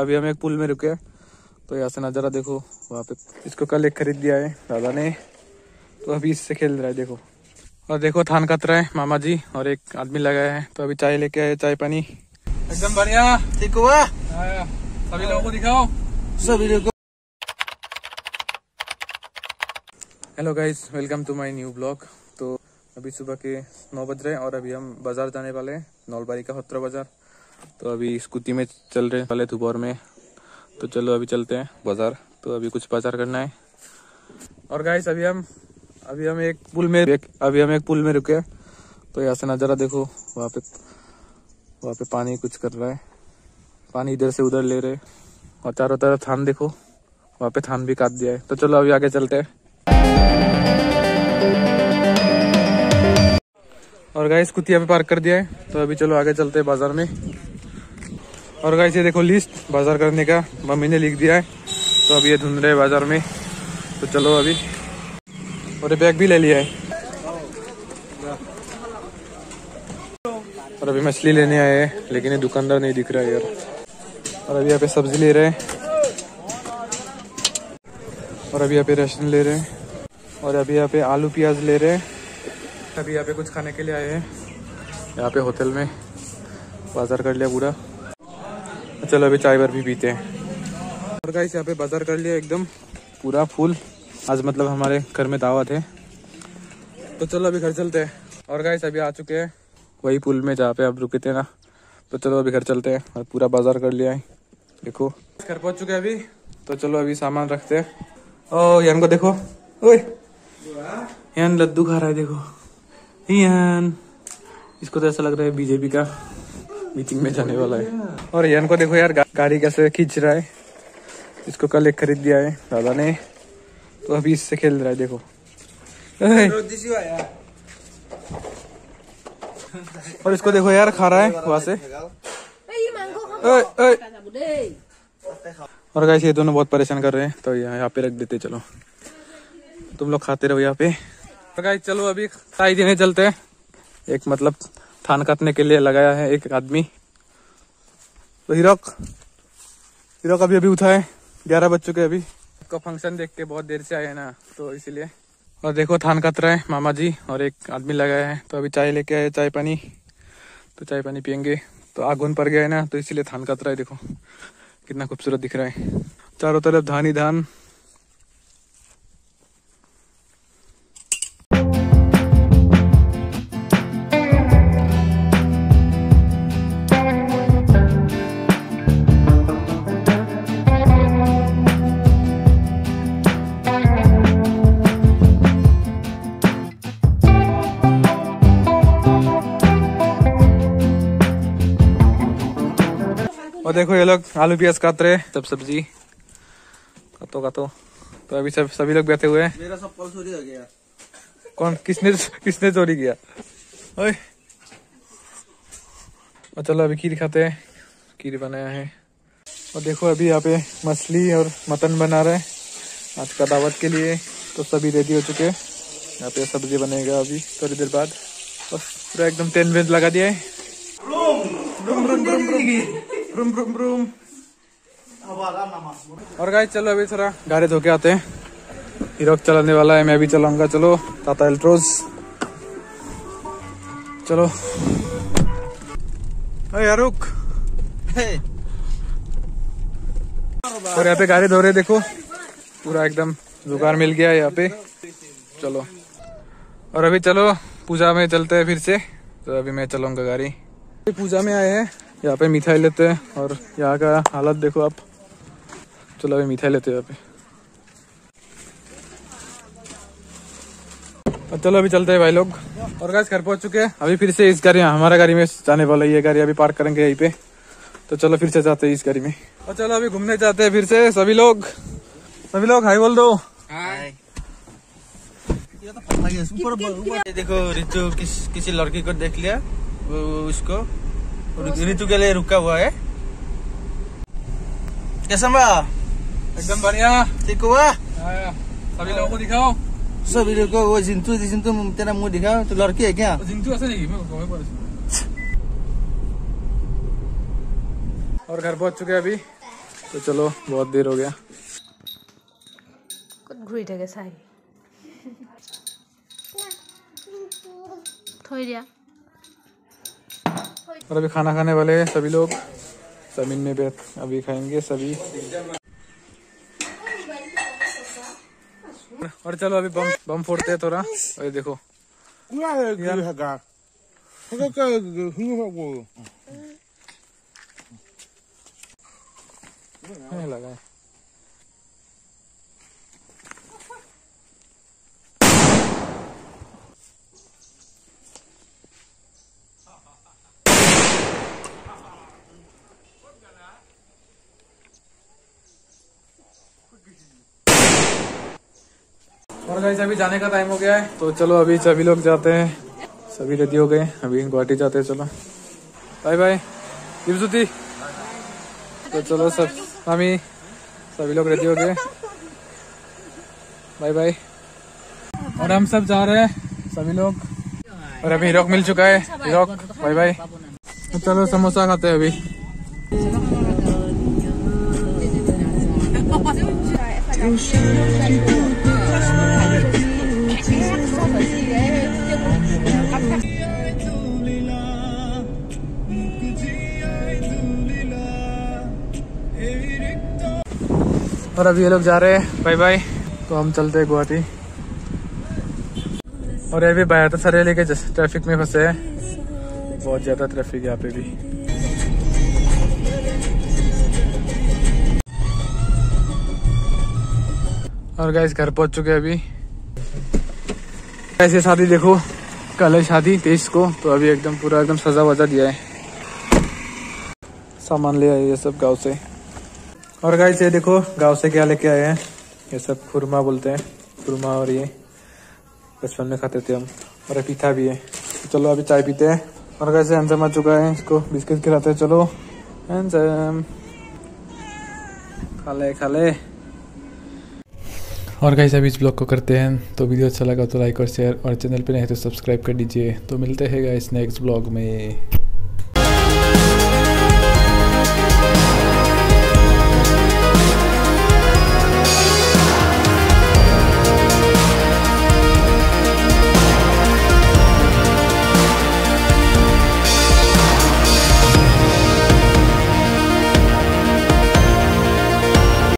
अभी हम एक पुल में रुके हैं तो यहाँ से नज़ारा देखो वहाँ पे। इसको कल एक खरीद दिया है दादा ने, तो अभी इससे खेल रहा है देखो। और देखो थान काट रहा है मामा जी और एक आदमी लगाया है। तो अभी चाय लेके आए, चाय पानी एकदम बढ़िया। ठीक हुआ, सभी लोगों को दिखाओ, सभी लोगों। Hello guys, welcome to my new blog. तो अभी सुबह के 9 बज रहे हैं और अभी हम बाजार जाने वाले हैं, नौलबारी का होत्रा बाजार। तो अभी स्कूटी में चल रहे पहले दोपहर में, तो चलो अभी चलते हैं बाजार। तो अभी कुछ बाजार करना है। और गाइस अभी हम एक पुल में रुके हैं तो यहाँ से नज़ारा देखो वहाँ पे पानी कुछ कर रहा है, पानी इधर से उधर ले रहे। और चारों तरफ थान देखो, वहाँ पे थान भी काट दिया है। तो चलो अभी आगे चलते हैं। और गाइस कुतिया पे पार्क कर दिया है, तो अभी चलो आगे चलते हैं बाजार में। और गाइस ये देखो लिस्ट बाजार करने का मम्मी ने लिख दिया है, तो अभी ये ढूंढ रहे हैं बाजार में। तो चलो अभी, और बैग भी ले लिया है। और अभी मछली लेने आए हैं, लेकिन ये दुकानदार नहीं दिख रहा है यार। और अभी यहाँ पे सब्जी ले रहे हैं, और अभी यहाँ पे राशन ले रहे हैं, और अभी यहाँ पे आलू प्याज ले रहे हैं। अभी यहाँ पे कुछ खाने के लिए आए हैं, यहाँ पे होटल में बाजार कर लिया पूरा। चलो अभी चाय भर भी पीते हैं। और गाइस यहाँ पे बाजार कर लिया एकदम पूरा फुल। आज मतलब हमारे घर में दावत है, तो चलो अभी घर चलते हैं। और गाइस अभी आ चुके हैं वही पुल में जहाँ पे आप रुके थे ना, तो चलो अभी घर चलते हैं। और पूरा बाजार कर लिया है देखो, घर पहुँच चुके हैं अभी। तो चलो अभी सामान रखते हैं। ओ यान को देखो, ओए यान लड्डू खा रहा है देखो यान। इसको तो ऐसा लग रहा है बीजेपी का मीटिंग में जाने वाला है। और यान को देखो यार, गाड़ी कैसे खींच रहा है। इसको कल एक खरीद दिया है दादा ने, तो अभी इससे खेल रहा है देखो। और इसको देखो यार, खा रहा है वहां से। और गाइस ये दोनों बहुत परेशान कर रहे हैं, तो यहाँ पे रख देते। चलो तुम लोग खाते रहो यहाँ पे। तो गाइस चलो अभी चाय देने चलते हैं। एक मतलब थान काटने के लिए लगाया है एक आदमी। तो हीरोक अभी उठाए, 11 बज चुके अभी। को फंक्शन देख के बहुत देर से आए हैं ना, तो इसीलिए। और देखो थान काट रहा है मामा जी और एक आदमी लगाया है। तो अभी चाय लेके आए, चाय पानी। तो चाय पानी पियेंगे। तो आगुन पड़ गया है ना, तो इसीलिए थान काट रहा है देखो, कितना खूबसूरत दिख रहा है। चारों तरफ धान ही धान। और देखो ये लोग आलू प्याज काट रहे, सब सब्जी काटो। तो अभी सभी लोग बैठे हुए हैं। मेरा सब कल चोरी हो गया। कौन किसने चोरी किया? ओए। और चलो अभी खीर खाते हैं, खीर बनाया है। और देखो अभी यहाँ पे मछली और मटन बना रहे हैं आज का दावत के लिए। तो सभी रेडी हो चुके हैं, यहाँ पे सब्जी बनेगा अभी थोड़ी देर बाद। और पूरा एकदम टेंट वेंट लगा दिया है, ब्रूम ब्रूम ब्रूम। और गाइस चलो अभी थोड़ा गाड़ी धोके आते हैं। हीरोक चलाने वाला है, मैं भी चलाऊंगा। चलो टाटा एल्ट्रोज, चलो। अरे रुक। और यहाँ पे गाड़ी धो रहे देखो, पूरा एकदम जुगाड़ मिल गया है यहाँ पे। चलो और अभी चलो पूजा में चलते हैं फिर से। तो अभी मैं चलाऊंगा गाड़ी। पूजा में आए हैं, यहाँ पे मिठाई लेते हैं। और यहाँ का हालत देखो आप। चलो अभी मिठाई लेते हैं यहाँ पे। और चलो अभी चलते हैं भाई लोग। और गाइस घर पहुंच चुके हैं अभी। फिर से इस गाड़ी, हमारा गाड़ी में जाने वाला ये गाड़ी अभी पार्क करेंगे यहीं पे। तो चलो फिर से जाते हैं इस गाड़ी में। और चलो अभी घूमने जाते हैं फिर से। सभी लोग हाई बोल दो। देखो रितु किसी लड़की को देख लिया, उसको ऋतु के लिए रुका हुआ है। कैसा एकदम बढ़िया। ठीक हुआ, सभी लोगों को दिखाओ, सभी लोगों को। वो जिंतू तेरा मुंह दिखाओ। तो लड़की है क्या जिंतू? ऐसा नहीं, मैं। और घर पहुंच चुके हैं अभी। तो चलो बहुत देर हो गया। और अभी खाना खाने वाले हैं सभी लोग, जमीन में बैठ अभी खाएंगे सभी। और चलो अभी बम फोड़ते हैं थोड़ा। अरे देखो लगा और गाइस अभी जाने का टाइम हो गया है, तो चलो अभी सभी लोग जाते हैं। सभी रेडी हो गए, अभी गुवाहाटी जाते हैं। चलो बाय बाय दिवसुती। तो चलो सभी लोग रेडी हो गए, बाय बाय। और हम सब जा रहे हैं सभी लोग। और अभी हीरोक मिल चुका है, हीरोक बाय बाय। तो चलो समोसा खाते हैं अभी। और अभी ये लोग जा रहे हैं, बाय बाय। तो हम चलते हैं गुवाहाटी। और ये भी बायात सारे लेके ट्रैफिक में फंसे हैं, बहुत ज्यादा ट्रैफिक यहाँ पे भी। और गाइस घर पहुंच चुके हैं अभी। ऐसे शादी देखो, कल है शादी 23 को, तो अभी एकदम पूरा एकदम सजा वजा दिया है। सामान ले आए ये सब गांव से। और गाइस ये देखो गांव से क्या लेके आए हैं, ये सब खुरमा बोलते हैं, खुरमा। और ये बचपन में खाते थे हम। और ये पीठा भी है। चलो अभी चाय पीते हैं। और गाइस हैंसम आ चुका है, इसको बिस्किट खिलाते हैं। चलो हैंसम खा ले। और गाइस अभी इस ब्लॉग को करते हैं। तो वीडियो अच्छा लगा तो लाइक और शेयर, और चैनल पे नहीं है तो सब्सक्राइब कर दीजिए। तो मिलते हैं गाइस नेक्स्ट ब्लॉग में।